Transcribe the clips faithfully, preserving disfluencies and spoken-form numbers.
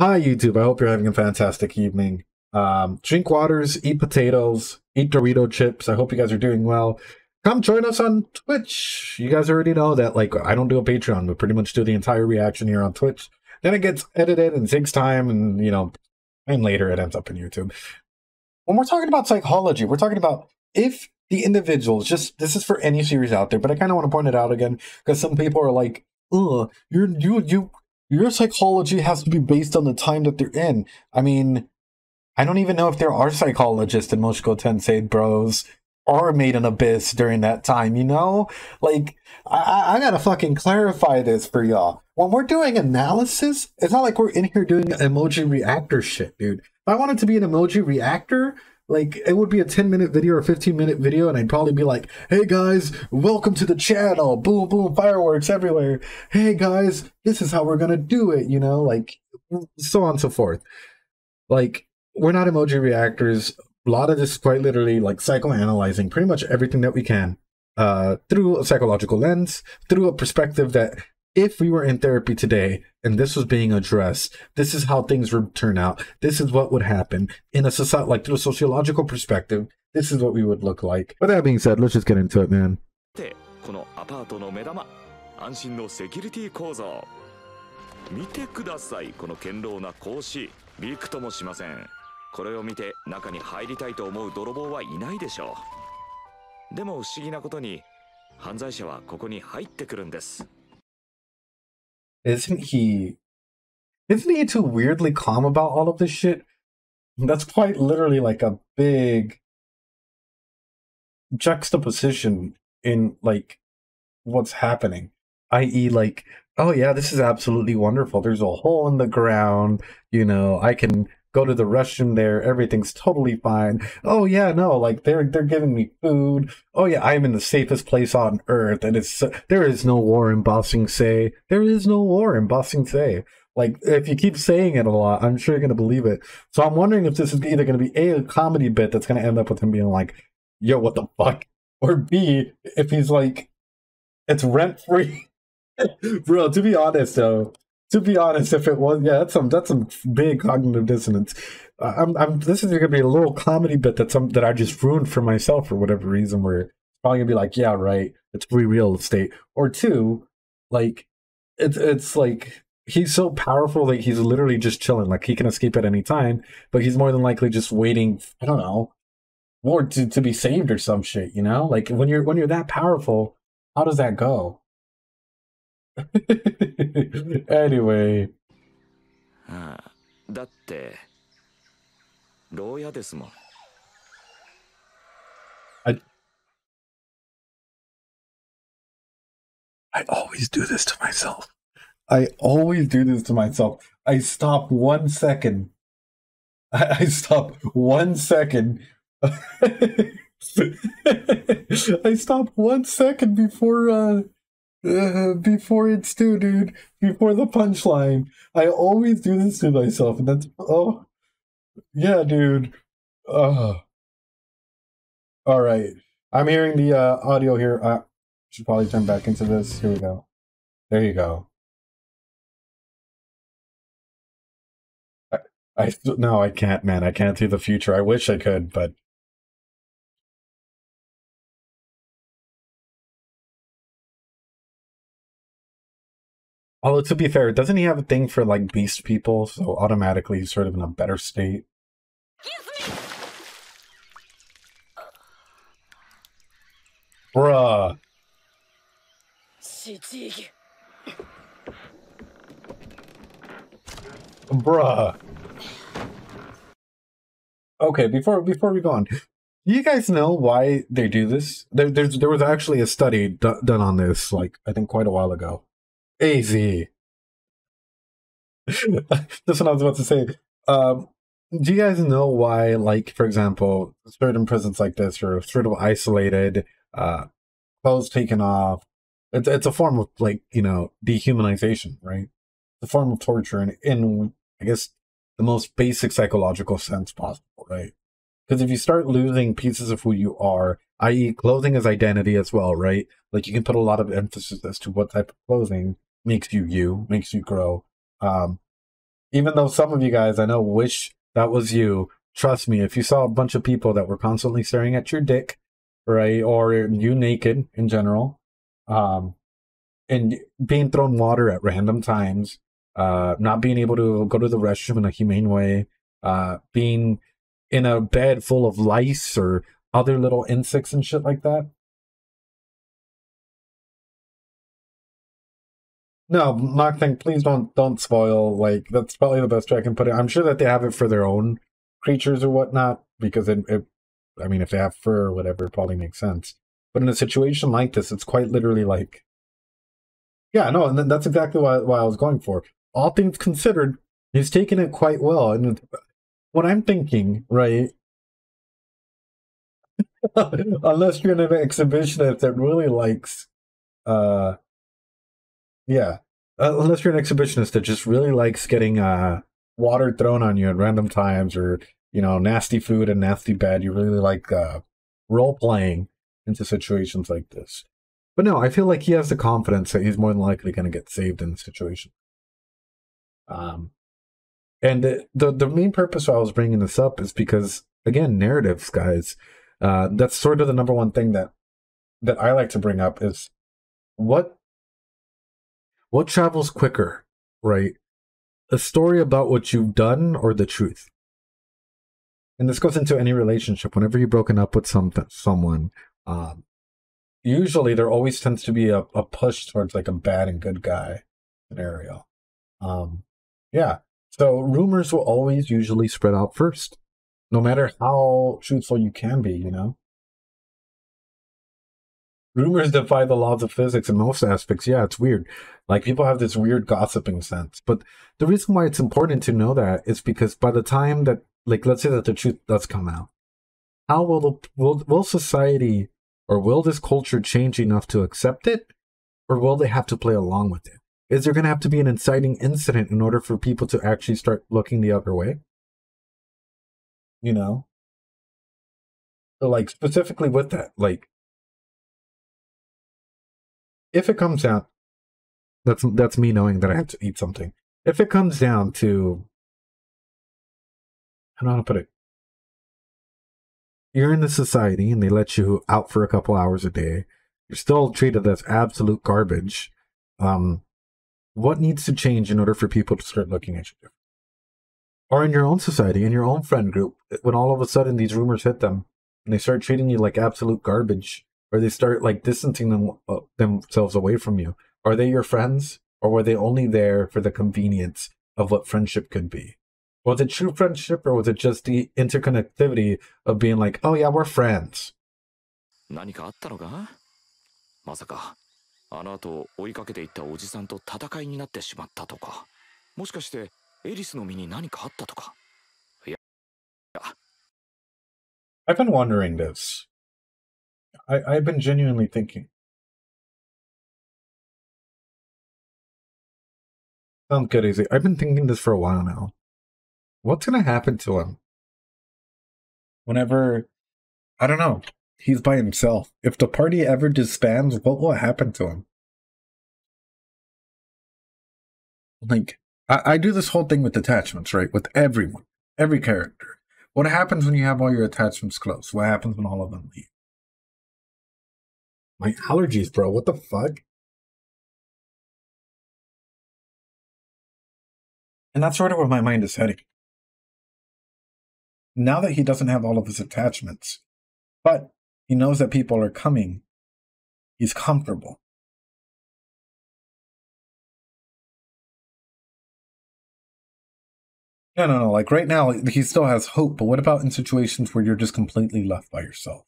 Hi, YouTube. I hope you're having a fantastic evening. Um, drink waters, eat potatoes, eat Dorito chips. I hope you guys are doing well. Come join us on Twitch. You guys already know that, like, I don't do a Patreon, but pretty much do the entire reaction here on Twitch. Then it gets edited and takes time, and, you know, and later it ends up on YouTube. When we're talking about psychology, we're talking about if the individuals, just, this is for any series out there, but I kind of want to point it out again, because some people are like, ugh, you're, you, you, your psychology has to be based on the time that they're in. I mean, I don't even know if there are psychologists in Mushoku Tensei Bros or Made in Abyss during that time, you know? Like, I, I gotta fucking clarify this for y'all. When we're doing analysis, it's not like we're in here doing emoji reactor shit, dude. If I wanted to be an emoji reactor, like, it would be a ten minute video or fifteen minute video, and I'd probably be like, hey guys, welcome to the channel, boom, boom, fireworks everywhere. Hey guys, this is how we're gonna do it, you know? Like, so on and so forth. Like, we're not emoji reactors. A lot of this is quite literally, like, psychoanalyzing pretty much everything that we can uh, through a psychological lens, through a perspective that if we were in therapy today and this was being addressed, this is how things would turn out. This is what would happen in a society, like through a sociological perspective. This is what we would look like. But that being said, let's just get into it, man. Isn't he, isn't he too weirdly calm about all of this shit? That's quite literally like a big juxtaposition in like what's happening. that is like, oh yeah, this is absolutely wonderful. There's a hole in the ground, you know, I can go to the restroom there, everything's totally fine. Oh yeah, no, like they're they're giving me food. Oh yeah, I'm in the safest place on earth, and it's uh, there is no war in Ba Sing Se. There is no war in Ba Sing Se. Like, if you keep saying it a lot, I'm sure you're gonna believe it. So I'm wondering if this is either gonna be a, a comedy bit that's gonna end up with him being like, yo, what the fuck? Or B, if he's like, it's rent free. Bro, to be honest though. To be honest, if it was, yeah, that's some that's some big cognitive dissonance. Uh, I'm, I'm. This is gonna be a little comedy bit that some that I just ruined for myself for whatever reason. Where it's probably gonna be like, yeah, right, it's free real estate. Or two, like, it's it's like he's so powerful that he's literally just chilling. Like, he can escape at any time, but he's more than likely just waiting. I don't know, or to to be saved or some shit. You know, like when you're when you're that powerful, how does that go? Anyway. Ah, I, I always do this to myself. I always do this to myself. I stop one second. I, I stop one second. I stop one second before uh Uh, before it's due, dude. Before the punchline. I always do this to myself, and that's, oh yeah, dude. Uh. All right, I'm hearing the uh, audio here. I should probably turn back into this. Here we go. There you go. I, I no, I can't, man. I can't see the future. I wish I could, but. Although, to be fair, doesn't he have a thing for, like, beast people? So automatically he's sort of in a better state. Bruh. Bruh. Okay, before before we go on, you guys know why they do this? There, there's, there was actually a study d done on this, like, I think quite a while ago. Easy. That's what I was about to say. Um, do you guys know why, like, for example, certain prisons like this are sort of isolated, uh, clothes taken off? It's, it's a form of, like, you know, dehumanization, right? It's a form of torture in, in, I guess, the most basic psychological sense possible, right? Because if you start losing pieces of who you are, that is clothing is identity as well, right? Like, you can put a lot of emphasis as to what type of clothing makes you you, makes you grow. Um, Even though some of you guys, I know, wish that was you. Trust me, if you saw a bunch of people that were constantly staring at your dick, right, or you naked in general, um, and being thrown water at random times, uh, not being able to go to the restroom in a humane way, uh, being in a bed full of lice or other little insects and shit like that. No, Mock Thing, please don't don't spoil. Like, that's probably the best way I can put it. I'm sure that they have it for their own creatures or whatnot, because it, it I mean, if they have fur or whatever, it probably makes sense. But in a situation like this, it's quite literally like, yeah, no, and that's exactly what, what I was going for. All things considered, he's taken it quite well. And what I'm thinking, right? Unless you're in an exhibitionist that really likes, uh. Yeah, uh, unless you're an exhibitionist that just really likes getting uh, water thrown on you at random times, or, you know, nasty food and nasty bed. You really like uh, role-playing into situations like this. But no, I feel like he has the confidence that he's more than likely going to get saved in the situation. Um, and the, the, the main purpose why I was bringing this up is because, again, narratives, guys. Uh, that's sort of the number one thing that, that I like to bring up is what... What travels quicker, right? A story about what you've done or the truth? And this goes into any relationship. Whenever you've broken up with some, someone, um, usually there always tends to be a, a push towards like a bad and good guy scenario. Um, yeah. So rumors will always usually spread out first, no matter how truthful you can be, you know? Rumors defy the laws of physics in most aspects. Yeah, it's weird. Like, people have this weird gossiping sense. But the reason why it's important to know that is because by the time that, like, let's say that the truth does come out, how will, the, will, will society or will this culture change enough to accept it? Or will they have to play along with it? Is there going to have to be an inciting incident in order for people to actually start looking the other way? You know? So, like, specifically with that, like, if it comes out, that's that's me knowing that I have to eat something. If it comes down to, I don't know how to put it. You're in the society and they let you out for a couple hours a day. You're still treated as absolute garbage. Um, what needs to change in order for people to start looking at you? Or in your own society, in your own friend group, when all of a sudden these rumors hit them and they start treating you like absolute garbage, or they start like distancing them, uh, themselves away from you. Are they your friends? Or were they only there for the convenience of what friendship could be? Was it true friendship, or was it just the interconnectivity of being like, oh yeah, we're friends? I've been wondering this. I, I've been genuinely thinking. Sounds good, easy. I've been thinking this for a while now. What's going to happen to him? Whenever, I don't know, he's by himself. If the party ever disbands, what will happen to him? Like, I, I do this whole thing with attachments, right? With everyone, every character. What happens when you have all your attachments close? What happens when all of them leave? My allergies, bro. What the fuck? And that's sort of where my mind is heading. Now that he doesn't have all of his attachments, but he knows that people are coming, he's comfortable. No, no, no. Like, right now, he still has hope, but what about in situations where you're just completely left by yourself?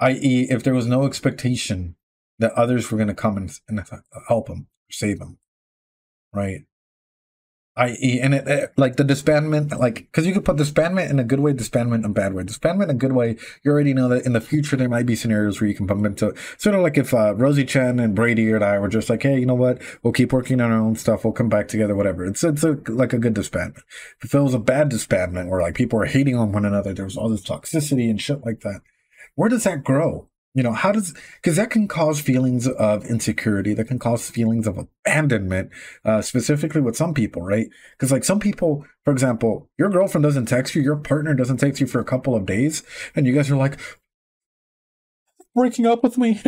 that is, if there was no expectation that others were going to come and, and help him, save him, right? that is, and it, it, like the disbandment, like, because you could put disbandment in a good way, disbandment in a bad way. Disbandment in a good way, you already know that in the future there might be scenarios where you can bump into, sort of like if uh, Rosie Chen and Brady and I were just like, hey, you know what? We'll keep working on our own stuff. We'll come back together, whatever. It's it's a, like a good disbandment. If it was a bad disbandment where like people are hating on one another, there was all this toxicity and shit like that. Where does that grow? You know, how does, because that can cause feelings of insecurity, that can cause feelings of abandonment, uh, specifically with some people, right? Because like some people, for example, your girlfriend doesn't text you, your partner doesn't text you for a couple of days, and you guys are like, breaking up with me.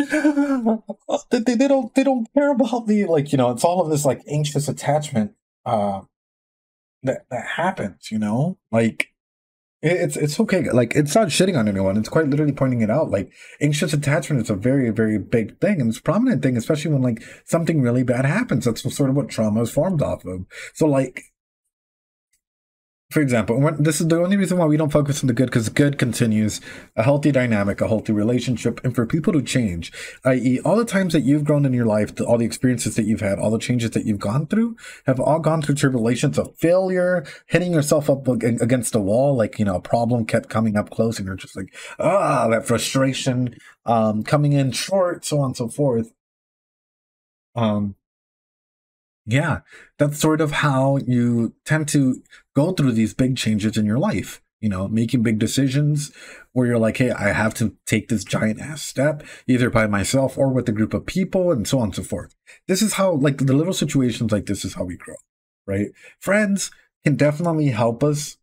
they, they, they don't they don't care about me. Like, you know, it's all of this like anxious attachment uh, that, that happens, you know? Like, It's it's okay. Like, it's not shitting on anyone. It's quite literally pointing it out. Like, anxious attachment is a very, very big thing. And it's a prominent thing, especially when, like, something really bad happens. That's sort of what trauma is formed off of. So, like, for example, when, this is the only reason why we don't focus on the good, because good continues a healthy dynamic, a healthy relationship. And for people to change, that is all the times that you've grown in your life, all the experiences that you've had, all the changes that you've gone through, have all gone through tribulations of failure, hitting yourself up against a wall, like, you know, a problem kept coming up close and you're just like, ah, that frustration, um, coming in short, so on and so forth. Um. Yeah, that's sort of how you tend to go through these big changes in your life, you know, making big decisions where you're like, hey, I have to take this giant ass step either by myself or with a group of people and so on and so forth. This is how, like, the little situations like this is how we grow, right? Friends can definitely help us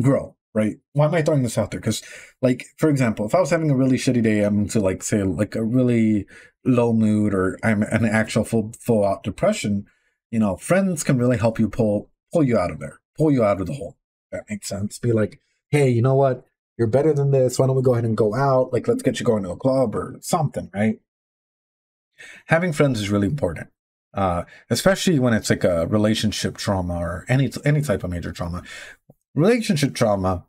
grow, right? Why am I throwing this out there? Because, like, for example, if I was having a really shitty day, I'm to, like, say, like, a really low mood, or I'm an actual full full out depression, you know, friends can really help you pull pull you out of there, pull you out of the hole. That makes sense. Be like, hey, you know what? You're better than this. Why don't we go ahead and go out? Like, let's get you going to a club or something, right? Having friends is really important, uh, especially when it's like a relationship trauma or any any type of major trauma. Relationship trauma.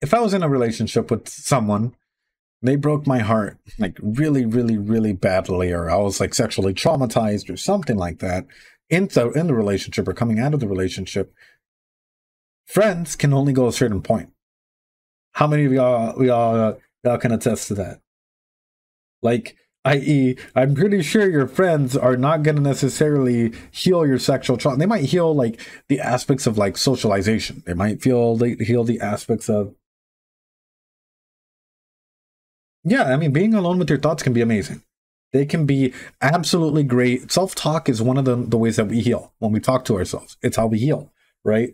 If I was in a relationship with someone, they broke my heart, like, really, really, really badly, or I was, like, sexually traumatized or something like that in the, in the relationship or coming out of the relationship, friends can only go a certain point. How many of y'all we all, y'all can attest to that? Like, that is, I'm pretty sure your friends are not going to necessarily heal your sexual trauma. They might heal, like, the aspects of, like, socialization. They might feel they heal the aspects of, yeah, I mean, being alone with your thoughts can be amazing. They can be absolutely great. Self-talk is one of the, the ways that we heal when we talk to ourselves. It's how we heal, right?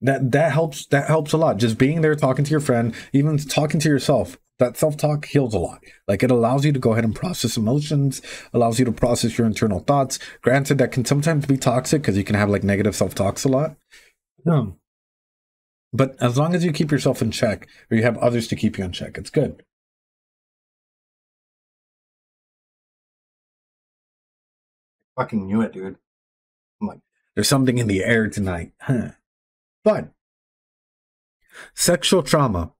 That that helps that helps a lot. Just being there, talking to your friend, even talking to yourself, that self-talk heals a lot. Like, it allows you to go ahead and process emotions, allows you to process your internal thoughts. Granted, that can sometimes be toxic because you can have, like, negative self-talks a lot. No. But as long as you keep yourself in check, or you have others to keep you in check, it's good. I fucking knew it, dude. I'm like, there's something in the air tonight. Huh. But sexual trauma.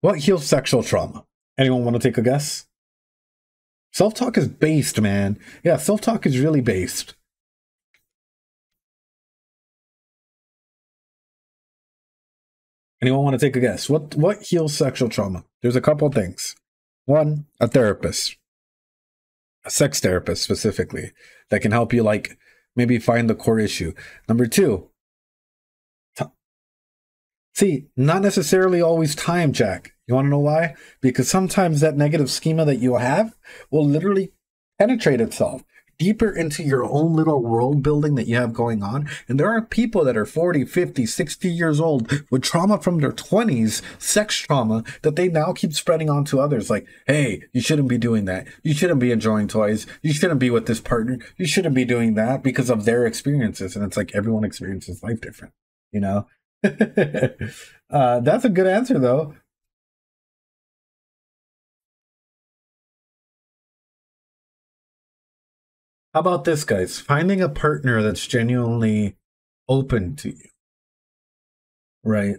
What heals sexual trauma? Anyone want to take a guess? Self-talk is based, man. Yeah, self-talk is really based. Anyone want to take a guess? What what heals sexual trauma? There's a couple of things. One, a therapist, a sex therapist specifically, that can help you, like, maybe find the core issue. Number two, see, not necessarily always time, Jack. You want to know why? Because sometimes that negative schema that you have will literally penetrate itself deeper into your own little world building that you have going on. And there are people that are forty, fifty, sixty years old with trauma from their twenties, sex trauma, that they now keep spreading on to others. Like, hey, you shouldn't be doing that. You shouldn't be enjoying toys. You shouldn't be with this partner. You shouldn't be doing that, because of their experiences. And it's like, everyone experiences life different, you know? uh, that's a good answer, though. How about this, guys? Finding a partner that's genuinely open to you, right?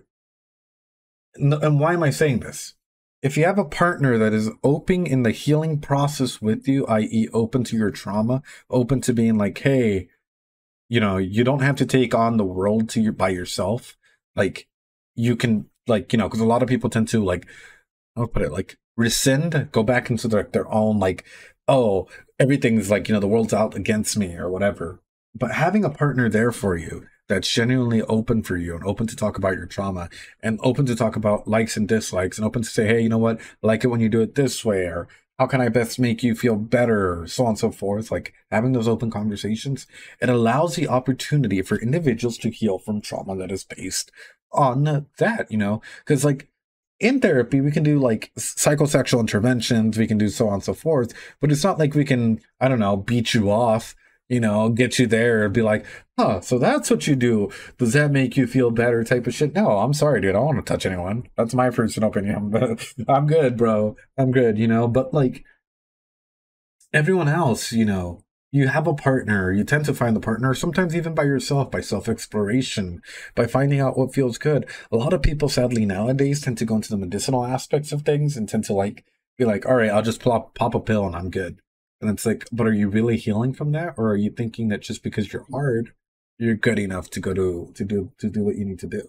And why am I saying this? If you have a partner that is open in the healing process with you, that is open to your trauma, open to being like, hey, you know, you don't have to take on the world to your, by yourself. Like, you can, like, you know, because a lot of people tend to, like, I'll put it, like, rescind, go back into their, their own, like, oh, everything's like, you know, the world's out against me or whatever. But having a partner there for you that's genuinely open for you and open to talk about your trauma and open to talk about likes and dislikes and open to say, hey, you know what, I like it when you do it this way, or how can I best make you feel better, so on and so forth. Like having those open conversations, it allows the opportunity for individuals to heal from trauma that is based on that, you know, because like in therapy, we can do like psychosexual interventions, we can do so on and so forth, but it's not like we can, I don't know, beat you off, you know, get you there and be like, huh, so that's what you do. Does that make you feel better type of shit? No, I'm sorry, dude. I don't want to touch anyone. That's my personal opinion. But I'm good, bro. I'm good, you know, but like everyone else, you know, you have a partner, you tend to find the partner, sometimes even by yourself, by self-exploration, by finding out what feels good. A lot of people, sadly, nowadays tend to go into the medicinal aspects of things and tend to like, be like, all right, I'll just plop, pop a pill and I'm good. And it's like, but are you really healing from that? Or are you thinking that just because you're hard, you're good enough to go to, to do, to do what you need to do,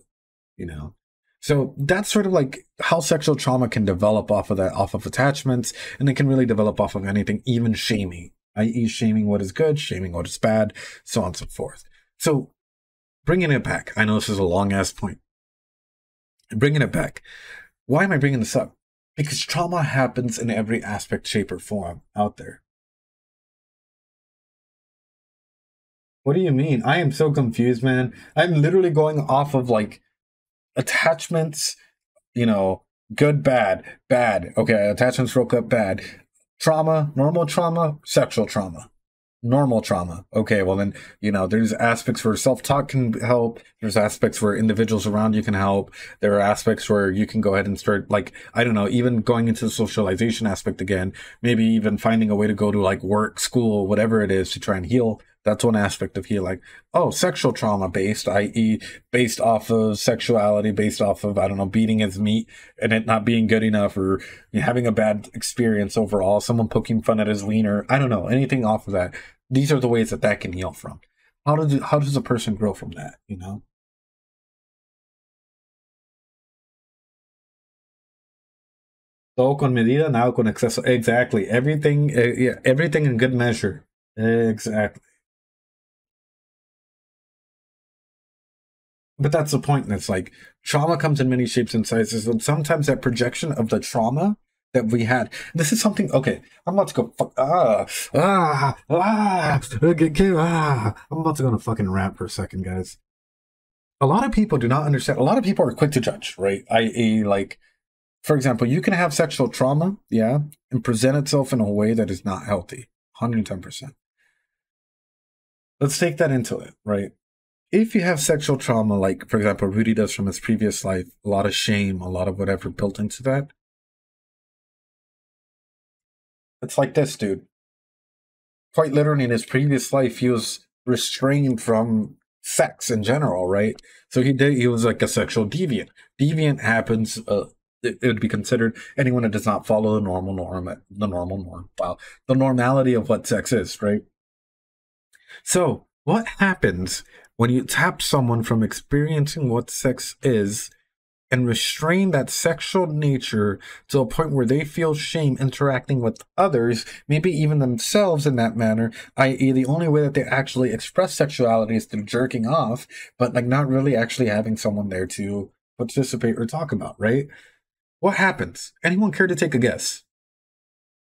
you know? So that's sort of like how sexual trauma can develop off of that, off of attachments. And it can really develop off of anything, even shaming, that is shaming what is good, shaming what is bad, so on and so forth. So bringing it back, I know this is a long ass point. Bringing it back. Why am I bringing this up? Because trauma happens in every aspect, shape or form out there. What do you mean? I am so confused, man. I'm literally going off of like attachments, you know, good, bad, bad. Okay, attachments broke up, bad. Trauma, normal trauma, sexual trauma, normal trauma. Okay, well then, you know, there's aspects where self-talk can help. There's aspects where individuals around you can help. There are aspects where you can go ahead and start like, I don't know, even going into the socialization aspect again, maybe even finding a way to go to like work, school, whatever it is to try and heal. That's one aspect of healing. Oh, sexual trauma based, that is based off of sexuality, based off of, I don't know, beating his meat and it not being good enough, or you know, having a bad experience overall, someone poking fun at his leaner. I don't know, anything off of that. These are the ways that that can heal from. How does, how does a person grow from that, you know? Todo con medida, nada con exceso. Exactly. Everything, uh, yeah, everything in good measure. Exactly. But that's the point. That's like trauma comes in many shapes and sizes, and sometimes that projection of the trauma that we had. This is something. Okay, I'm about to go. Fuck, ah, ah, ah, ah. I'm about to go on a fucking rant for a second, guys. A lot of people do not understand. A lot of people are quick to judge, right? that is, like, for example, you can have sexual trauma, yeah, and present itself in a way that is not healthy. one hundred ten percent. Let's take that into it, right? If you have sexual trauma, like, for example, Rudy does from his previous life, a lot of shame, a lot of whatever built into that. It's like this, dude. Quite literally, in his previous life, he was restrained from sex in general, right? So he did, he was like a sexual deviant. Deviant happens, uh, it, it would be considered anyone that does not follow the normal norm, the normal norm, wow, the normality of what sex is, right? So what happens when you tap someone from experiencing what sex is and restrain that sexual nature to a point where they feel shame interacting with others, maybe even themselves in that manner, that is the only way that they actually express sexuality is through jerking off, but like not really actually having someone there to participate or talk about, right? What happens? Anyone care to take a guess?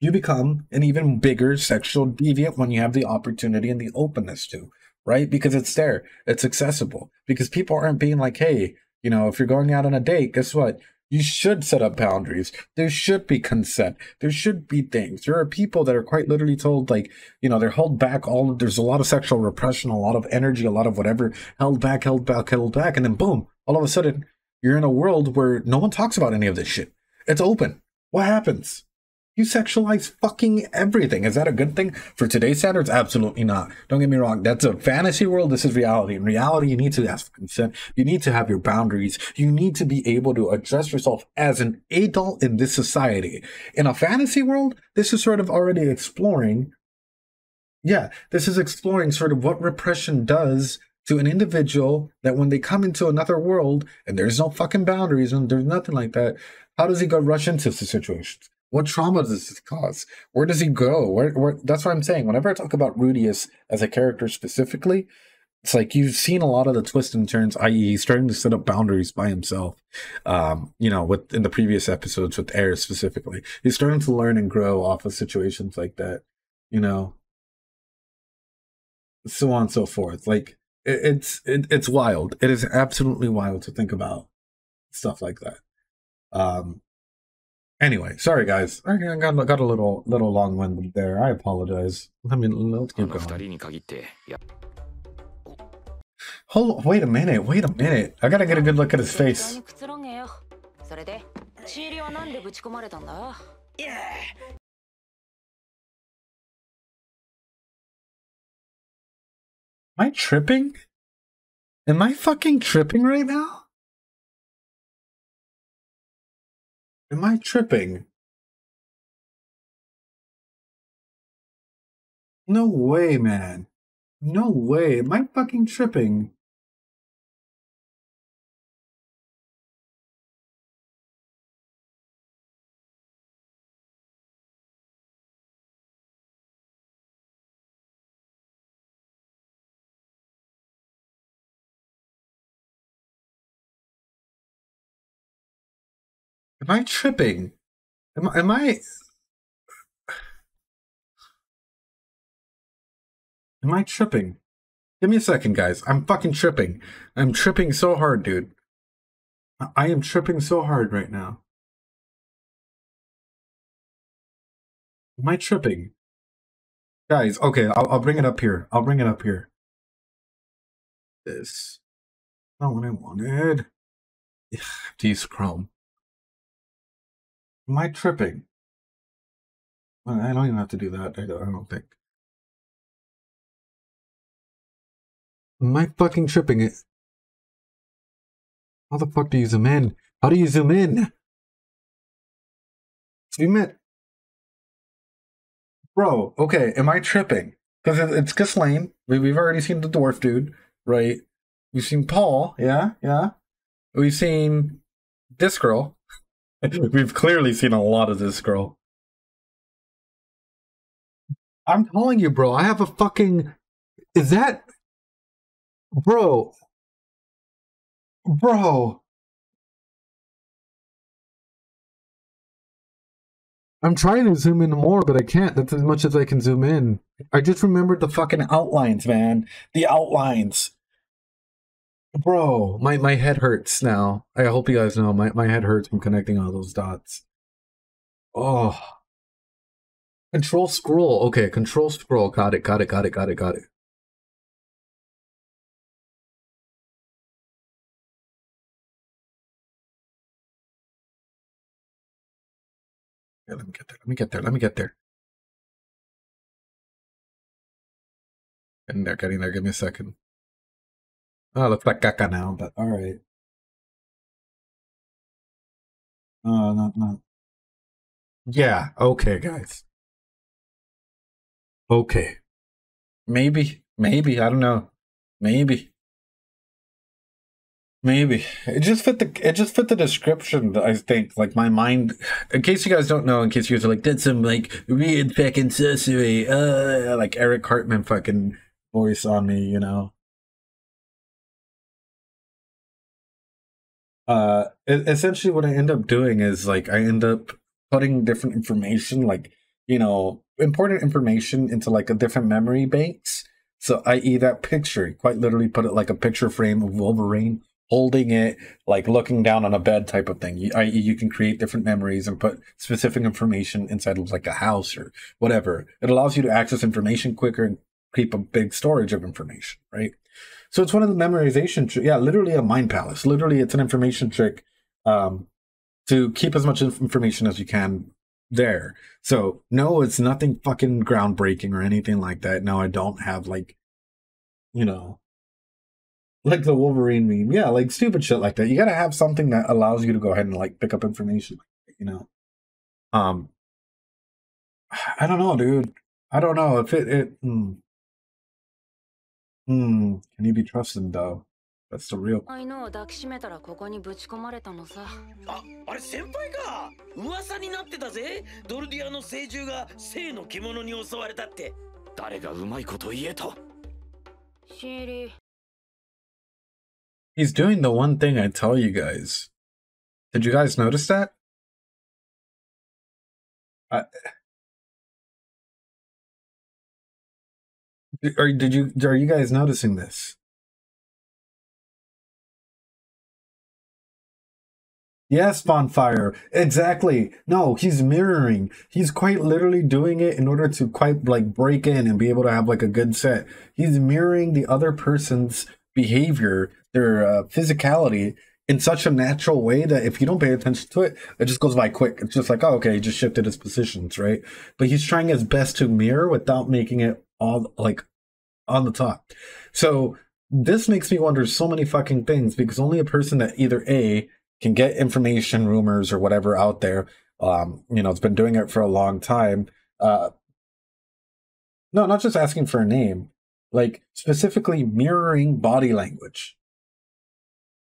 You become an even bigger sexual deviant when you have the opportunity and the openness to. Right? Because it's there. It's accessible. Because people aren't being like, hey, you know, if you're going out on a date, guess what? You should set up boundaries. There should be consent. There should be things. There are people that are quite literally told, like, you know, they're held back. All of, there's a lot of sexual repression, a lot of energy, a lot of whatever, held back, held back, held back. And then boom, all of a sudden, you're in a world where no one talks about any of this shit. It's open. What happens? You sexualize fucking everything. Is that a good thing for today's standards? Absolutely not. Don't get me wrong. That's a fantasy world. This is reality. In reality, you need to ask for consent. You need to have your boundaries. You need to be able to address yourself as an adult in this society. In a fantasy world, this is sort of already exploring. Yeah, this is exploring sort of what repression does to an individual, that when they come into another world and there's no fucking boundaries and there's nothing like that, how does he go rush into situations? What trauma does this cause? Where does he go? Where, where, that's what I'm saying. Whenever I talk about Rudeus as a character specifically, It's like you've seen a lot of the twists and turns, that is he's starting to set up boundaries by himself, um, you know, with in the previous episodes with Eris specifically. He's starting to learn and grow off of situations like that, you know, so on and so forth. Like, it, it's, it, it's wild. It is absolutely wild to think about stuff like that. Um, anyway, sorry, guys. I got, got a little little long-winded there. I apologize. Let me, let's keep going. Hold on, wait a minute, wait a minute. I gotta get a good look at his face. Am I tripping? Am I fucking tripping right now? Am I tripping? No way, man. No way. Am I fucking tripping? Am I tripping? Am, am I... Am I tripping? Give me a second, guys. I'm fucking tripping. I'm tripping so hard, dude. I am tripping so hard right now. Am I tripping? Guys, okay, I'll, I'll bring it up here. I'll bring it up here. This. Not what I wanted. Ugh, geez, Chrome. Am I tripping? I don't even have to do that. I don't, I don't think. Am I fucking tripping it? How the fuck do you zoom in? How do you zoom in? Zoom in. Bro, okay, am I tripping? Because it's just lame. We've already seen the dwarf dude, right? We've seen Paul, yeah, yeah. We've seen this girl. We've clearly seen a lot of this girl. I'm telling you, bro, I have a fucking... Is that... Bro, bro, I'm trying to zoom in more, but I can't. That's as much as I can zoom in. I just remembered the fucking outlines, man. The outlines. Bro, my, my head hurts now. I hope you guys know my, my head hurts from connecting all those dots. Oh. Control scroll. Okay, control scroll. Got it, got it, got it, got it, got it. Yeah, let me get there. Let me get there. Let me get there. Getting there, getting there. Give me a second. Oh, it looks like caca now, but all right. Oh, not, not. Yeah, okay, guys. Okay. Maybe, maybe, I don't know. Maybe. Maybe it just fit the it just fit the description. I think like my mind. In case you guys don't know, in case you guys are like that's some like weird fucking sorcery, uh, like Eric Hartman fucking voice on me, you know. Uh, it, essentially, what I end up doing is like I end up putting different information, like you know, important information into like a different memory banks. So, that is, that picture. Quite literally, put it like a picture frame of Wolverine. Holding it, like looking down on a bed type of thing. I, you can create different memories and put specific information inside of like a house or whatever. It allows you to access information quicker and keep a big storage of information, right? So it's one of the memorization tricks. Yeah, literally a mind palace. Literally, it's an information trick um, to keep as much information as you can there. So no, it's nothing fucking groundbreaking or anything like that. No, I don't have like, you know, like the Wolverine meme. Yeah, like stupid shit like that. You gotta have something that allows you to go ahead and like pick up information, you know? Um, I don't know, dude. I don't know if it, it, hmm. Hmm, can you be trusted though? That's the real. I know, He's doing the one thing I tell you guys. Did you guys notice that? I... Or did you? Are you guys noticing this? Yes, Bonfire. Exactly. No, he's mirroring. He's quite literally doing it in order to quite like break in and be able to have like a good set. He's mirroring the other person's behavior, their uh, physicality in such a natural way that if you don't pay attention to it, it just goes by quick. It's just like, oh, okay, he just shifted his positions, right? But he's trying his best to mirror without making it all like on the top. So this makes me wonder so many fucking things, because only a person that either A, can get information, rumors, or whatever out there, um, you know, it's been doing it for a long time. Uh, no, not just asking for a name, like specifically mirroring body language.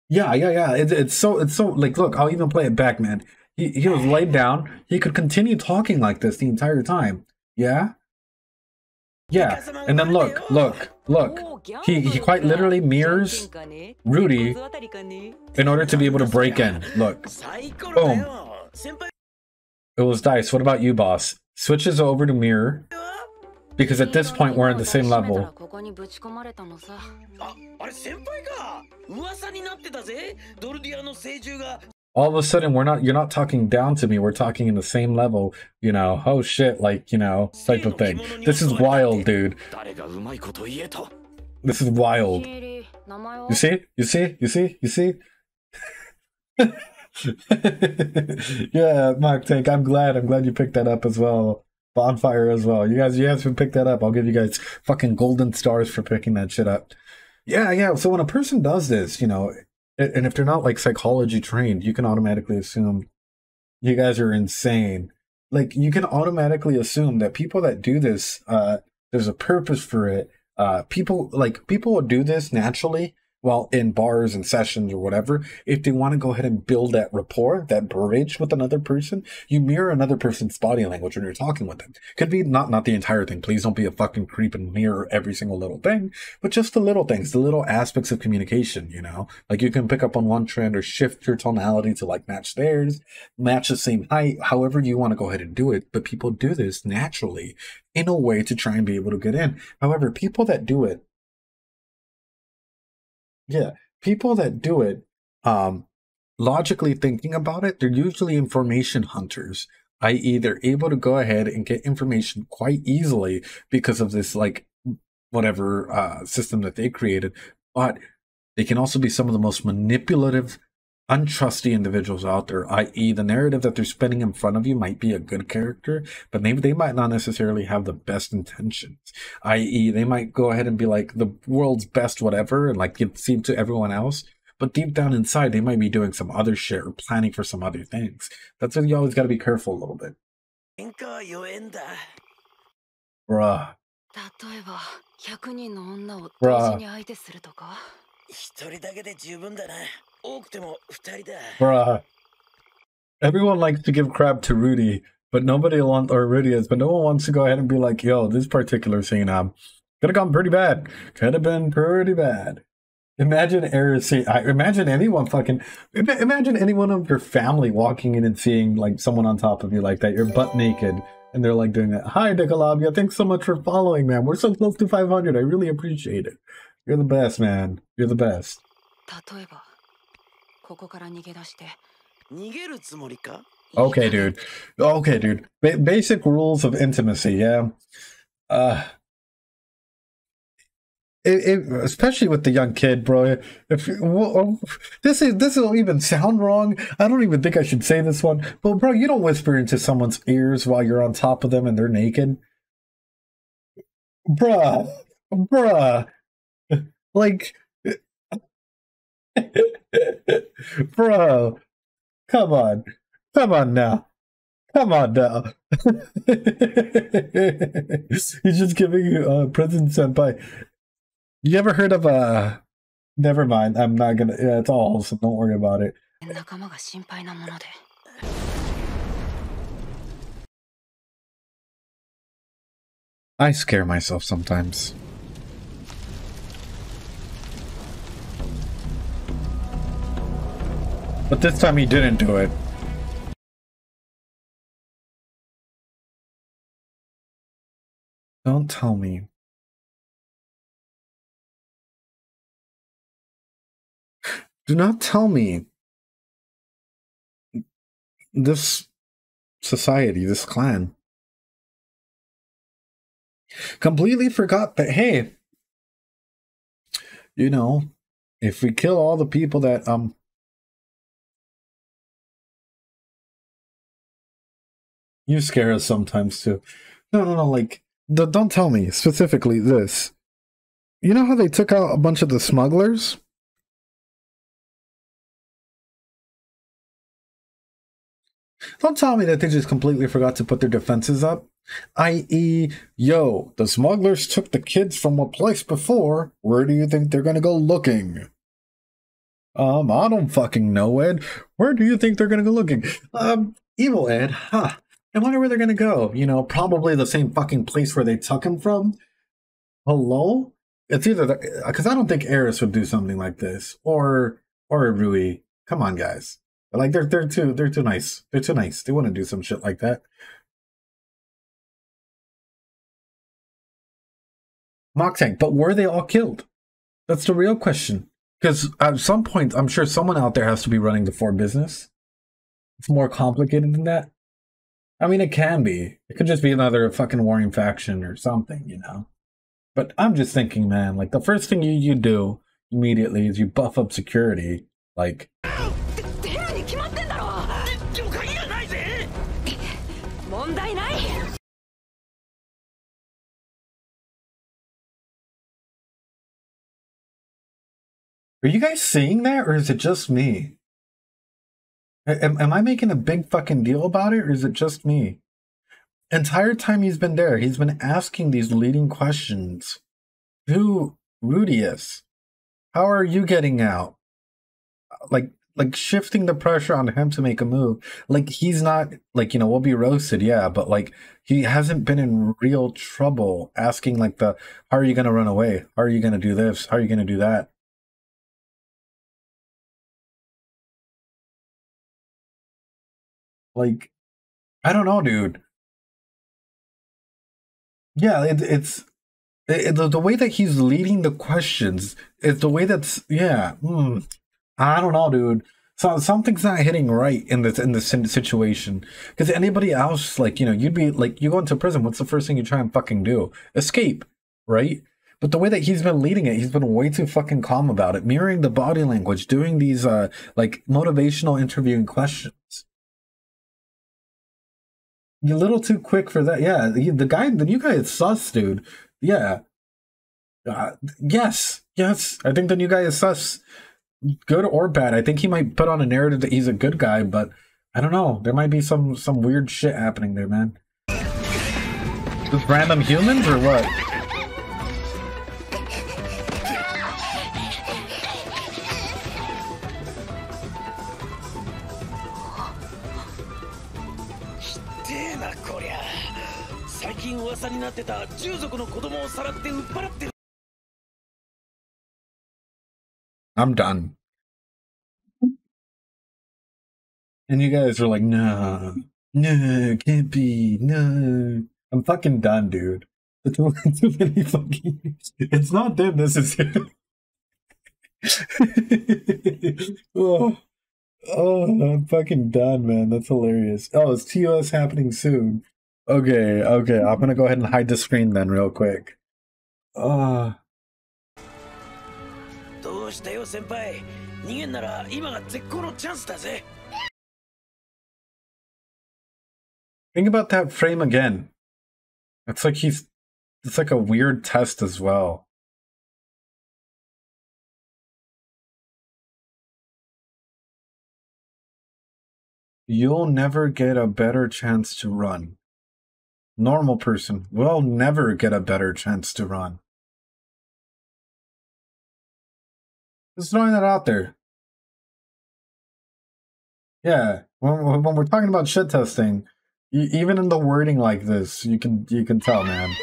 Yeah, yeah, yeah. It, it's so, it's so like, look, I'll even play it back, man. He, he was laid down. He could continue talking like this the entire time. Yeah. Yeah, and then look, look, look. He, he quite literally mirrors Rudy in order to be able to break in. Look. Boom. It was dice. What about you, boss? Switches over to mirror. Because at this point, we're on the same level. All of a sudden, we're not, you're not talking down to me. We're talking in the same level, you know, oh shit, like, you know, type of thing. This is wild, dude. This is wild. You see? You see? You see? You see? Yeah, Mark Tank, I'm glad. I'm glad you picked that up as well. Bonfire as well. You guys, you guys can pick that up. I'll give you guys fucking golden stars for picking that shit up. Yeah, yeah. So when a person does this, you know... And if they're not like psychology trained, you can automatically assume you guys are insane. Like you can automatically assume that people that do this, uh, there's a purpose for it. Uh, people like people will do this naturally while in bars and sessions or whatever. If they want to go ahead and build that rapport, that bridge with another person, you mirror another person's body language when you're talking with them. Could be not, not the entire thing. Please don't be a fucking creep and mirror every single little thing, but just the little things, the little aspects of communication, you know? Like you can pick up on one trend or shift your tonality to like match theirs, match the same height, however you want to go ahead and do it. But people do this naturally in a way to try and be able to get in. However, people that do it, Yeah, people that do it, um, logically thinking about it, they're usually information hunters, that is they're able to go ahead and get information quite easily because of this, like, whatever uh, system that they created. But they can also be some of the most manipulative, untrusty individuals out there, that is the narrative that they're spinning in front of you might be a good character, but maybe they might not necessarily have the best intentions, that is they might go ahead and be like the world's best whatever and like give seem to everyone else, but deep down inside they might be doing some other shit or planning for some other things. That's when you always got to be careful a little bit. Bruh. Bruh. Bruh. Everyone likes to give crap to Rudy, but nobody wants, or Rudeus, but no one wants to go ahead and be like, yo, this particular scene, um, could have gone pretty bad. Could have been pretty bad. Imagine Eris, I imagine anyone fucking, imagine anyone of your family walking in and seeing like someone on top of you like that, you're butt naked, and they're like doing that. Hi, Dekalabia, thanks so much for following, man. We're so close to five hundred. I really appreciate it. You're the best, man. You're the best. Okay, dude. Okay, dude. Ba basic rules of intimacy, yeah. Uh, it, it, especially with the young kid, bro. If well, this is this will even sound wrong. I don't even think I should say this one. But bro, you don't whisper into someone's ears while you're on top of them and they're naked, bruh, bruh. Like. Bro, come on, come on now, come on now. He's just giving you a uh, prison senpai. You ever heard of a? Uh, never mind. I'm not gonna. Yeah, it's all wholesome. Don't worry about it. I scare myself sometimes. But this time he didn't do it. Don't tell me. Do not tell me. This society, this clan, completely forgot that, hey, you know, if we kill all the people that, um, you scare us sometimes too. No, no, no, like, the, don't tell me specifically this. You know how they took out a bunch of the smugglers? Don't tell me that they just completely forgot to put their defenses up. that is, yo, the smugglers took the kids from a place before. Where do you think they're gonna go looking? Um, I don't fucking know, Ed. Where do you think they're gonna go looking? Um, evil Ed, huh? I wonder where they're gonna go. You know, probably the same fucking place where they took him from. Hello? It's either because I don't think Eris would do something like this, or or Rui. Come on, guys. Like they're they're too they're too nice. They're too nice. They wouldn't do some shit like that. Mock Tank, but were they all killed? That's the real question. Because at some point, I'm sure someone out there has to be running the Ford business. It's more complicated than that. I mean, it can be. It could just be another fucking warring faction or something, you know. But I'm just thinking, man, like the first thing you, you do immediately is you buff up security. Like... Are you guys seeing that, or is it just me? Am, am I making a big fucking deal about it, or is it just me? Entire time he's been there, he's been asking these leading questions. Who, Rudeus? How are you getting out? Like, like shifting the pressure on him to make a move. Like, he's not, like, you know, we'll be roasted, yeah, but, like, he hasn't been in real trouble asking, like, the, how are you going to run away? How are you going to do this? How are you going to do that? Like, I don't know, dude. Yeah, it, it's it, the, the way that he's leading the questions. It's the way that's, yeah. Mm, I don't know, dude. So something's not hitting right in this in this situation. Because anybody else, like, you know, you'd be like, you go into prison. What's the first thing you try and fucking do? Escape, right? But the way that he's been leading it, he's been way too fucking calm about it. Mirroring the body language, doing these uh like motivational interviewing questions. You're a little too quick for that. Yeah, the guy, the new guy is sus, dude. Yeah. Uh, yes, yes. I think the new guy is sus. Good or bad. I think he might put on a narrative that he's a good guy, but I don't know. There might be some, some weird shit happening there, man. Just random humans or what? I'm done. And you guys are like, no, no, can't be, no. I'm fucking done, dude. It's too many fucking. It's not them necessarily. oh, oh, I'm fucking done, man. That's hilarious. Oh, it's T O S happening soon. Okay, okay, I'm gonna go ahead and hide the screen then real quick. Uh Think about that frame again. It's like he's it's like a weird test as well. You'll never get a better chance to run. Normal person will never get a better chance to run. Just throwing that out there. Yeah, when, when we're talking about shit testing, you, even in the wording like this, you can you can tell, man.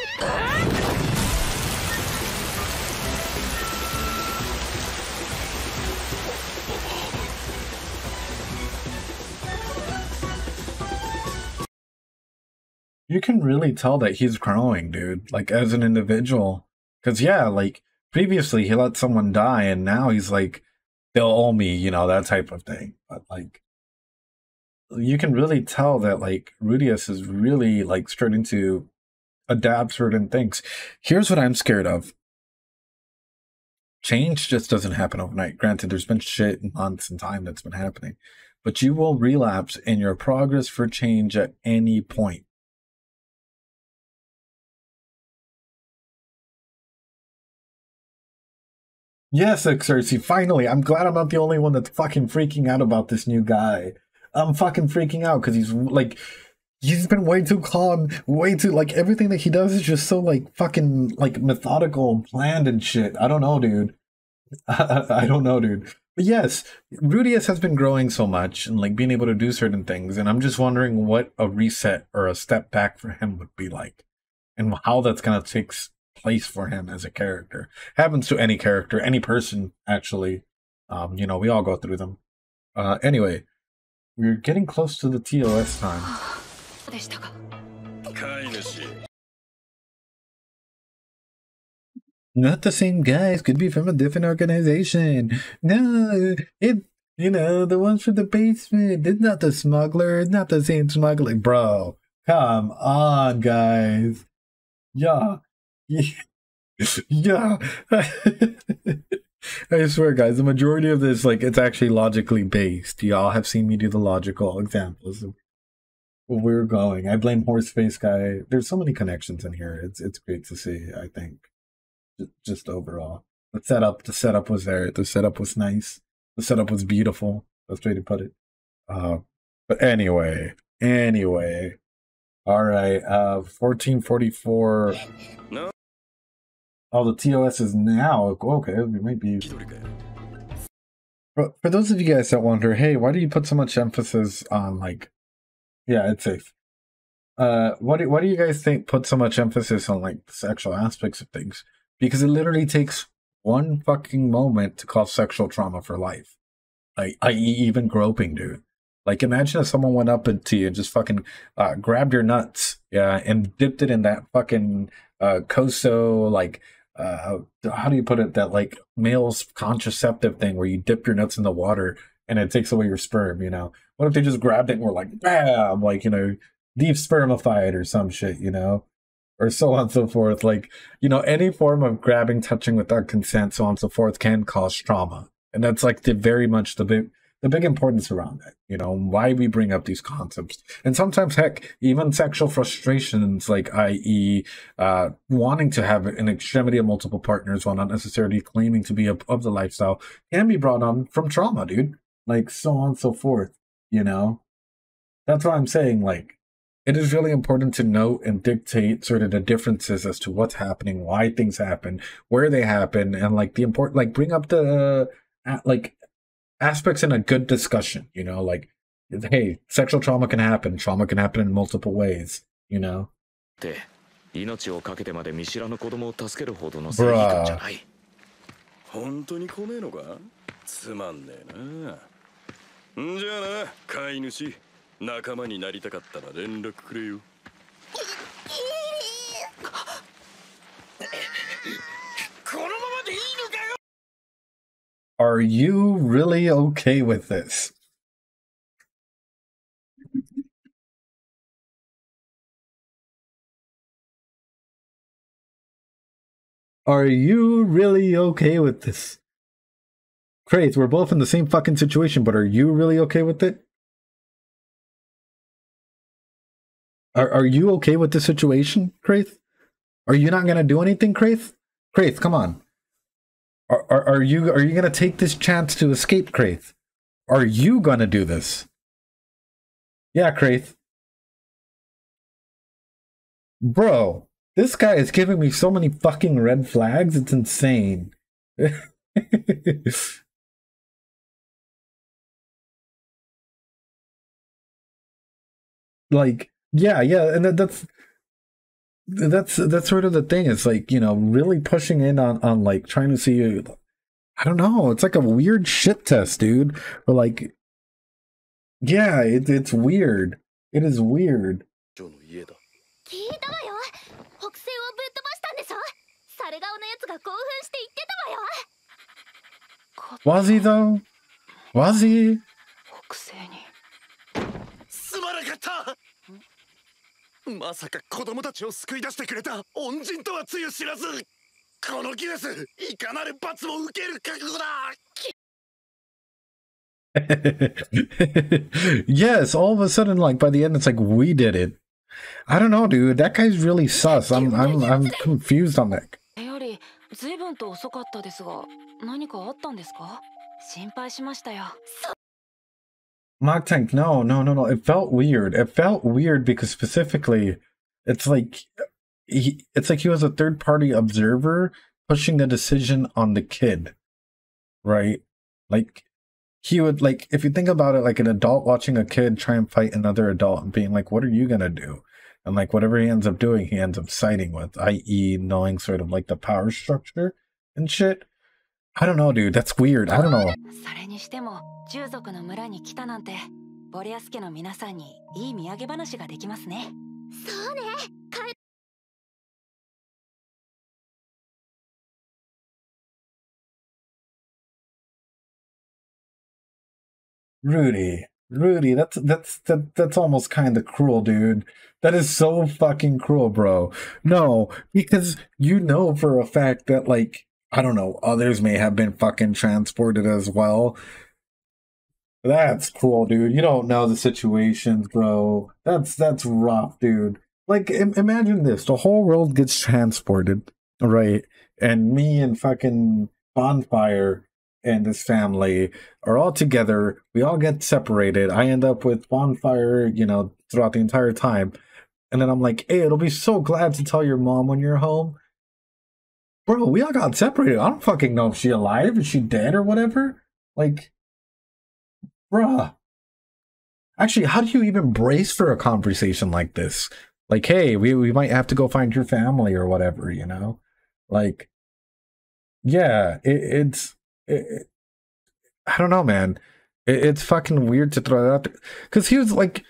you can really tell that he's growing, dude, like as an individual. Because, yeah, like previously he let someone die and now he's like, they'll owe me, you know, that type of thing. But like, you can really tell that like Rudeus is really like starting to adapt certain things. Here's what I'm scared of. Change just doesn't happen overnight. Granted, there's been shit and months and time that's been happening, but you will relapse in your progress for change at any point. Yes, Xerxes, finally. I'm glad I'm not the only one that's fucking freaking out about this new guy. I'm fucking freaking out because he's like, he's been way too calm, way too, like, everything that he does is just so, like, fucking, like, methodical and planned and shit. I don't know, dude. I, I, I don't know, dude. But yes, Rudeus has been growing so much and, like, being able to do certain things, and I'm just wondering what a reset or a step back for him would be like and how that's going to take place for him as a character. Happens to any character, any person, actually. Um, you know, we all go through them. Uh, anyway, we're getting close to the T O S time. Not the same guys, could be from a different organization. No, it, you know, the ones from the basement. It's not the smuggler, it's not the same smuggler. Bro, come on, guys. Yeah. Yeah. I swear, guys, the majority of this, like, it's actually logically based. Y'all have seen me do the logical examples of where we're going. I blame Horseface Guy. There's so many connections in here. It's it's great to see, I think, just overall. The setup, the setup was there. The setup was nice. The setup was beautiful. That's the way to put it. Uh, but anyway, anyway. All right, uh, fourteen forty-four. No. Oh, the T O S is now. Okay, we might be. But for those of you guys that wonder, hey, why do you put so much emphasis on, like, yeah, it's safe. Uh, what do, what do you guys think put so much emphasis on, like, sexual aspects of things? Because it literally takes one fucking moment to cause sexual trauma for life. Like, I, even groping, dude. Like, imagine if someone went up to you and just fucking uh, grabbed your nuts, yeah, and dipped it in that fucking uh, Koso, like, uh, how do you put it, that, like, male's contraceptive thing where you dip your nuts in the water and it takes away your sperm, you know? What if they just grabbed it and were like, bam, like, you know, deep spermified or some shit, you know? Or so on and so forth. Like, you know, any form of grabbing, touching without consent, so on and so forth, can cause trauma. And that's, like, the very much the big... the big importance around that, you know, why we bring up these concepts. And sometimes, heck, even sexual frustrations, like, that is, uh, wanting to have an extremity of multiple partners while not necessarily claiming to be of, of the lifestyle, can be brought on from trauma, dude. Like, so on and so forth, you know? That's why I'm saying, like, it is really important to note and dictate sort of the differences as to what's happening, why things happen, where they happen, and, like, the important, like, bring up the, uh, like, aspects in a good discussion, you know, like, hey, sexual trauma can happen. Trauma can happen in multiple ways, you know? Bruh. Are you really okay with this? Are you really okay with this? Kraith, we're both in the same fucking situation, but are you really okay with it? Are, are you okay with this situation, Kraith? Are you not gonna do anything, Kraith? Kraith, come on. Are, are, are you are you gonna take this chance to escape, Kraith? Are you gonna do this? Yeah, Kraith. Bro, this guy is giving me so many fucking red flags, it's insane. Like, yeah, yeah, and that, that's that's that's sort of the thing. It's like, you know, really pushing in on on like trying to see you. I don't know, it's like a weird shit test, dude. But like, yeah, it, it's weird. It is weird. Was he though? Was he? Yes, all of a sudden, like by the end, it's like we did it. I don't know, dude. That guy's really sus. I'm, I'm, I'm confused on that. Mock Tank, no, no, no, no. It felt weird. It felt weird because specifically, it's like he, it's like he was a third-party observer pushing the decision on the kid, right? Like. He would, like, if you think about it, like an adult watching a kid try and fight another adult and being like, what are you going to do? And like, whatever he ends up doing, he ends up siding with, that is knowing sort of like the power structure and shit. I don't know, dude. That's weird. I don't know. Rudy, Rudy, that's that's that, that's almost kind of cruel, dude. That is so fucking cruel, bro. No, because you know for a fact that, like, I don't know, others may have been fucking transported as well. That's cruel, dude. You don't know the situations, bro. That's that's rough, dude. Like, im- imagine this: the whole world gets transported, right? And me and fucking Bonfire and this family are all together. We all get separated. I end up with Bonfire, you know, throughout the entire time. And then I'm like, hey, it'll be so glad to tell your mom when you're home. Bro, we all got separated. I don't fucking know if she's alive, if she's dead or whatever. Like, bruh. Actually, how do you even brace for a conversation like this? Like, hey, we, we might have to go find your family or whatever, you know? Like, yeah, it, it's... I don't know, man. It's fucking weird to throw that out there. Because he was like,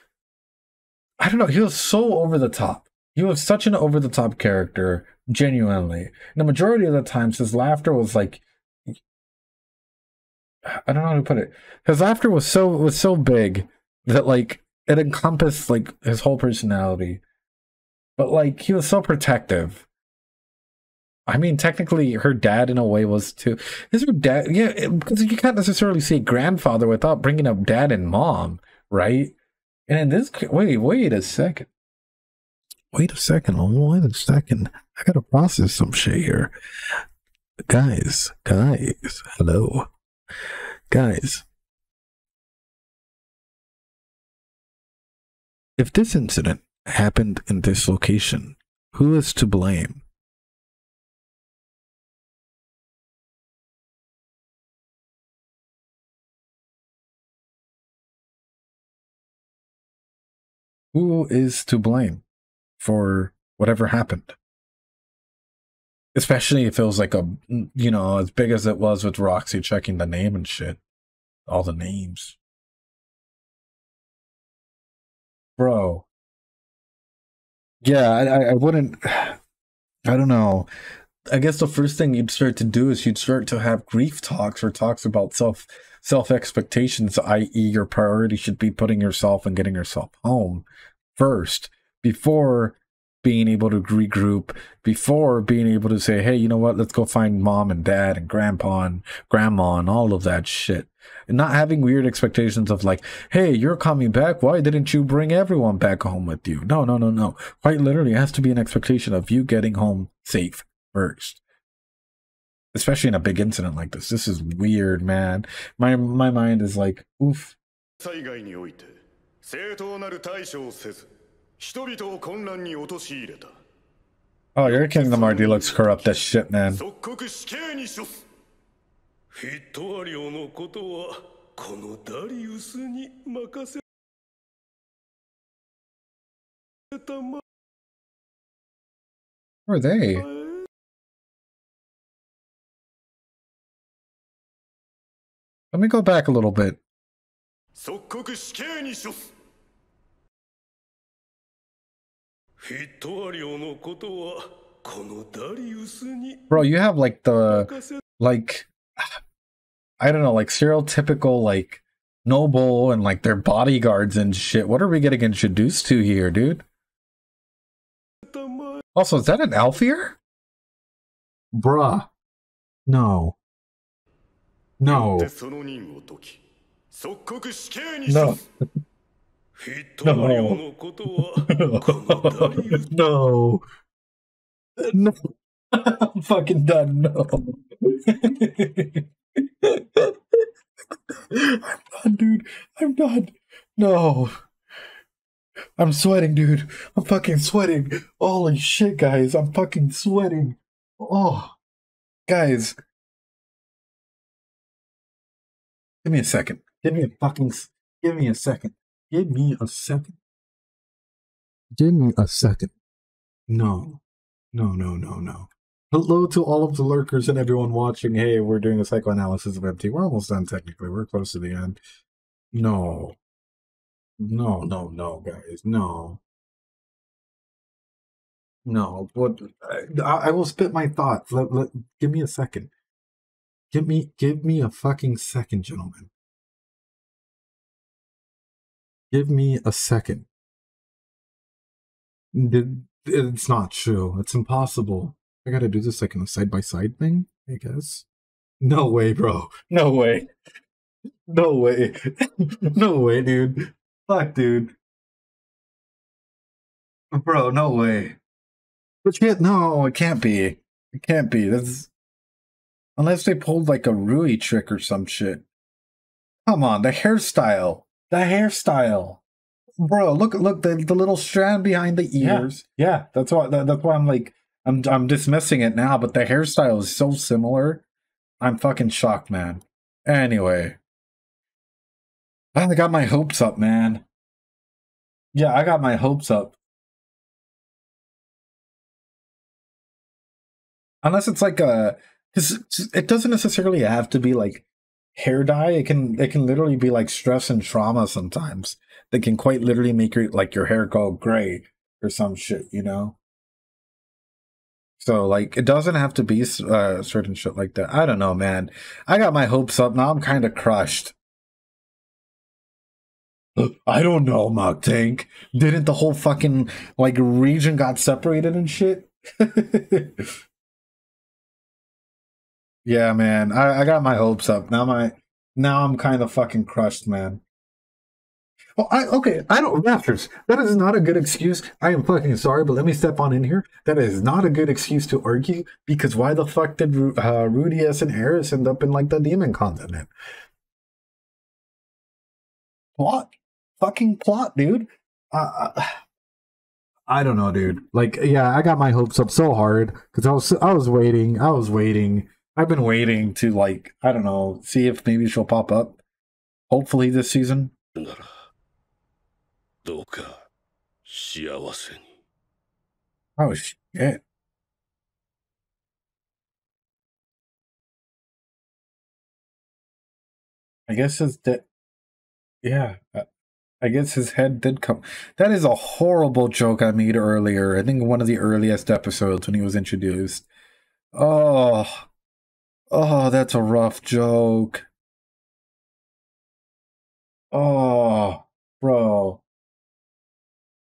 I don't know, he was so over the top. He was such an over the top character, genuinely. And the majority of the times, his laughter was like, I don't know how to put it. His laughter was so was so big that, like, it encompassed, like, his whole personality. But, like, he was so protective. I mean, technically, her dad, in a way, was too. Is her dad? Yeah, because you can't necessarily say grandfather without bringing up dad and mom, right? And in this, wait, wait a second. Wait a second. Wait a second. I gotta process some shit here, guys. Guys, hello, guys. If this incident happened in this location, who is to blame? Who is to blame for whatever happened? Especially if it was like a, you know, as big as it was with Roxy checking the name and shit. All the names. Bro. Yeah, I, I wouldn't, I don't know. I guess the first thing you'd start to do is you'd start to have grief talks or talks about self, self-expectations, that is your priority should be putting yourself and getting yourself home first before being able to regroup, before being able to say, hey, you know what, let's go find mom and dad and grandpa and grandma and all of that shit. And not having weird expectations of like, hey, you're coming back, why didn't you bring everyone back home with you? No, no, no, no. Quite literally, it has to be an expectation of you getting home safe first, especially in a big incident like this. This is weird, man. My my mind is like, oof. Oh, your kingdom already looks corrupt as shit, man. Who are they? Let me go back a little bit. Bro, you have like the, like, I don't know, like stereotypical, like, noble and like their bodyguards and shit. What are we getting introduced to here, dude? Also, is that an elf here? Bruh. No. No. No. No. No. No. I'm fucking done. No. I'm done, dude. I'm done. No. I'm sweating, dude. I'm fucking sweating. Holy shit, guys. I'm fucking sweating. Oh. Guys. Give me a second. Give me a fucking... Give me a second. Give me a second. Give me a second. No. No, no, no, no. Hello to all of the lurkers and everyone watching. Hey, we're doing a psychoanalysis of empty. We're almost done, technically. We're close to the end. No. No, no, no, guys. No. No. What? I, I will spit my thoughts. Let, let, give me a second. Give me, give me a fucking second, gentlemen. Give me a second. It's not true. It's impossible. I gotta do this like in a side-by-side thing, I guess. No way, bro. No way. No way. No way, dude. Fuck, dude. Bro, no way. But yet, no, it can't be. It can't be. That's... Unless they pulled like a Rui trick or some shit. Come on, the hairstyle. The hairstyle. Bro, look, look, the, the little strand behind the ears. Yeah, yeah, that's why that, that's why I'm like, I'm I'm dismissing it now, but the hairstyle is so similar. I'm fucking shocked, man. Anyway. I got my hopes up, man. Yeah, I got my hopes up. Unless it's like a... Because it doesn't necessarily have to be like hair dye. It can it can literally be like stress and trauma sometimes. They can quite literally make your like your hair go gray or some shit, you know? So like it doesn't have to be uh, certain shit like that. I don't know, man. I got my hopes up. Now I'm kind of crushed. I don't know, Mach Tank. Didn't the whole fucking like region got separated and shit? Yeah, man, I, I got my hopes up. Now my now I'm kind of fucking crushed, man. Well, I okay, I don't Raptors. That is not a good excuse. I am fucking sorry, but let me step on in here. That is not a good excuse to argue, because why the fuck did uh, Rudeus and Eris end up in like the demon continent? Plot, fucking plot, dude. Uh, I don't know, dude. Like, yeah, I got my hopes up so hard because I was I was waiting, I was waiting. I've been waiting to, like, I don't know, see if maybe she'll pop up. Hopefully this season. Oh, shit. I guess his de- Yeah. I guess his head did come. That is a horrible joke I made earlier. I think one of the earliest episodes when he was introduced. Oh... Oh, that's a rough joke. Oh, bro.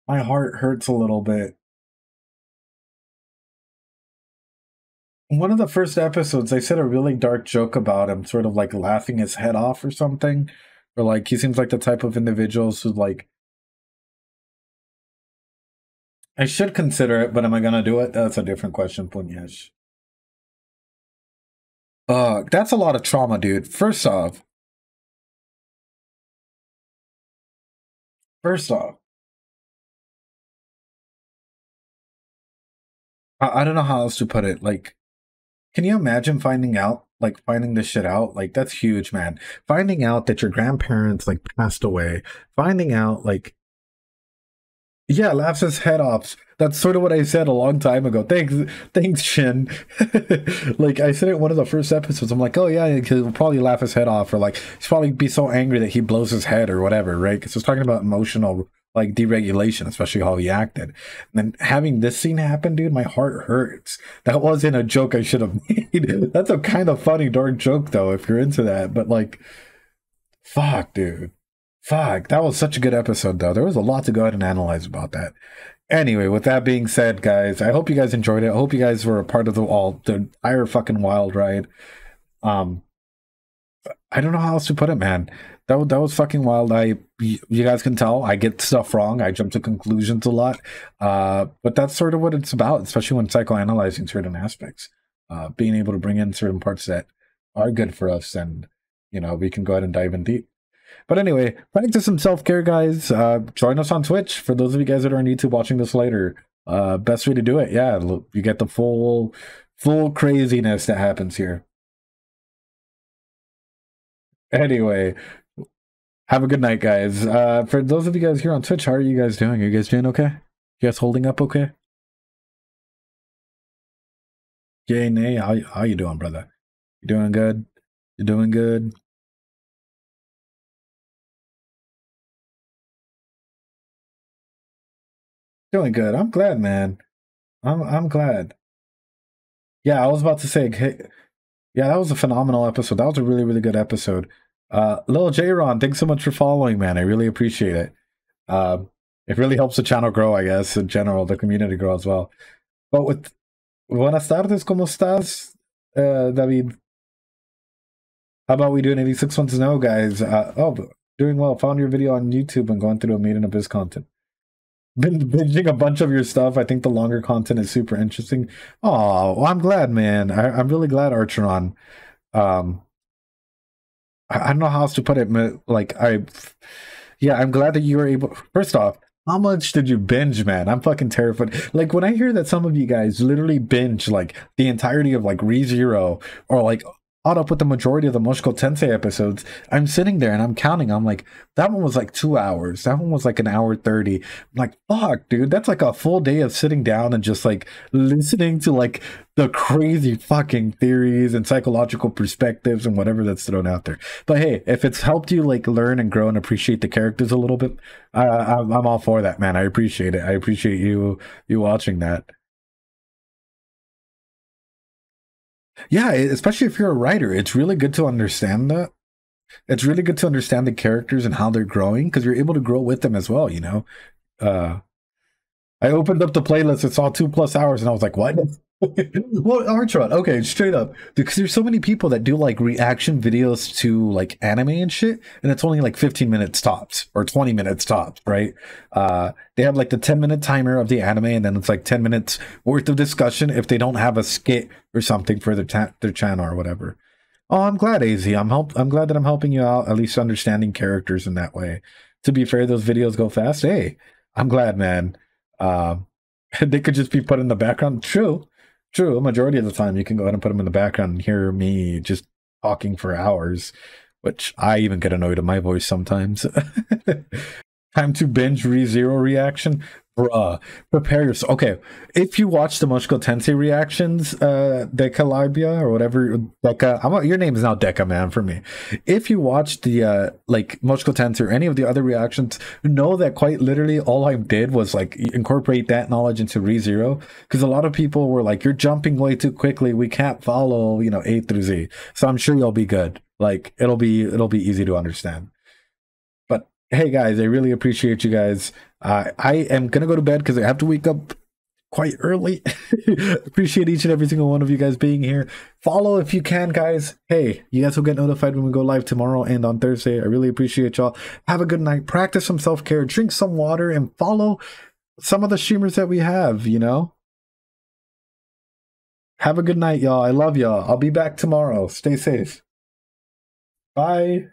My heart hurts a little bit. One of the first episodes, I said a really dark joke about him, sort of like laughing his head off or something. Or like, he seems like the type of individuals who like... I should consider it, but am I gonna do it? That's a different question, Punyesh. Uh, that's a lot of trauma, dude. First off. First off. I, I don't know how else to put it. Like, can you imagine finding out, like, finding this shit out? Like, that's huge, man. Finding out that your grandparents, like, passed away. Finding out, like, yeah, laughs his head off. That's sort of what I said a long time ago. Thanks, thanks, Shin. Like, I said it in one of the first episodes. I'm like, oh, yeah, he'll probably laugh his head off. Or, like, he's probably be so angry that he blows his head or whatever, right? Because it's talking about emotional like deregulation, especially how he acted. And then having this scene happen, dude, my heart hurts. That wasn't a joke I should have made. That's a kind of funny dark joke though, if you're into that. But like, fuck, dude. Fuck, that was such a good episode though. There was a lot to go ahead and analyze about that. Anyway, with that being said, guys, I hope you guys enjoyed it. I hope you guys were a part of the all the entire fucking wild ride. Um, I don't know how else to put it, man. That, that was fucking wild. I, you guys can tell I get stuff wrong. I jump to conclusions a lot. Uh, but that's sort of what it's about, especially when psychoanalyzing certain aspects. Uh, being able to bring in certain parts that are good for us, and, you know, we can go ahead and dive in deep. But anyway, practice some self-care, guys. Uh, join us on Twitch. For those of you guys that are on YouTube watching this later, uh, best way to do it. Yeah, look, you get the full, full craziness that happens here. Anyway, have a good night, guys. Uh, for those of you guys here on Twitch, how are you guys doing? Are you guys doing okay? You guys holding up okay? Yay, nay, how, how you doing, brother? You doing good? You doing good? Doing good. I'm glad, man. I'm, I'm glad. Yeah, I was about to say, hey, yeah, that was a phenomenal episode. That was a really, really good episode. Uh, Lil J-Ron, thanks so much for following, man. I really appreciate it. Uh, it really helps the channel grow, I guess, in general, the community grow as well. But with... Buenas tardes, ¿cómo estás, uh, David? How about we do an eighty-six months now, guys? Uh, oh, doing well. Found your video on YouTube and going through a Made in Abyss content. Been binging a bunch of your stuff. I think the longer content is super interesting. Oh, well, I'm glad, man. I, I'm really glad, Archeron. Um... I don't know how else to put it. Like, I, yeah, I'm glad that you were able. First off, how much did you binge, man? I'm fucking terrified. Like, when I hear that some of you guys literally binge like the entirety of like Re-Zero or like caught up with the majority of the Mushoku Tensei episodes, I'm sitting there and I'm counting. I'm like, that one was like two hours. That one was like an hour thirty. I'm like, fuck, dude, that's like a full day of sitting down and just like listening to like the crazy fucking theories and psychological perspectives and whatever that's thrown out there. But hey, if it's helped you like learn and grow and appreciate the characters a little bit, I, I, I'm all for that, man. I appreciate it. I appreciate you you watching that. Yeah, especially if you're a writer, it's really good to understand that. It's really good to understand the characters and how they're growing, because you're able to grow with them as well, you know? Uh, I opened up the playlist, it saw two plus hours, and I was like, what? Well, Archeron, okay, straight up. Because there's so many people that do like reaction videos to like anime and shit, and it's only like fifteen minutes tops or twenty minutes tops, right? Uh, they have like the ten minute timer of the anime, and then it's like ten minutes worth of discussion if they don't have a skit or something for their their channel or whatever. Oh, I'm glad, A Z. I'm help I'm glad that I'm helping you out, at least understanding characters in that way. To be fair, those videos go fast. Hey, I'm glad, man. Uh, they could just be put in the background. True. True, a majority of the time you can go ahead and put them in the background and hear me just talking for hours, which I even get annoyed at my voice sometimes. Time to binge Re-Zero reaction? Bruh, prepare yourself. Okay, if you watch the Mushoku Tensei reactions, uh, Deca Libia or whatever, Deca, I'm, your name is now Deca, man, for me. If you watch the, uh, like, Mushoku Tensei or any of the other reactions, know that quite literally all I did was, like, incorporate that knowledge into Re-Zero, because a lot of people were like, you're jumping way too quickly, we can't follow, you know, A through Z. So I'm sure you'll be good. Like, it'll be, it'll be easy to understand. Hey guys, I really appreciate you guys. Uh, I am gonna go to bed because I have to wake up quite early. Appreciate each and every single one of you guys being here. Follow if you can, guys. Hey, you guys will get notified when we go live tomorrow and on Thursday. I really appreciate y'all. Have a good night. Practice some self-care. Drink some water and follow some of the streamers that we have, you know? Have a good night, y'all. I love y'all. I'll be back tomorrow. Stay safe. Bye.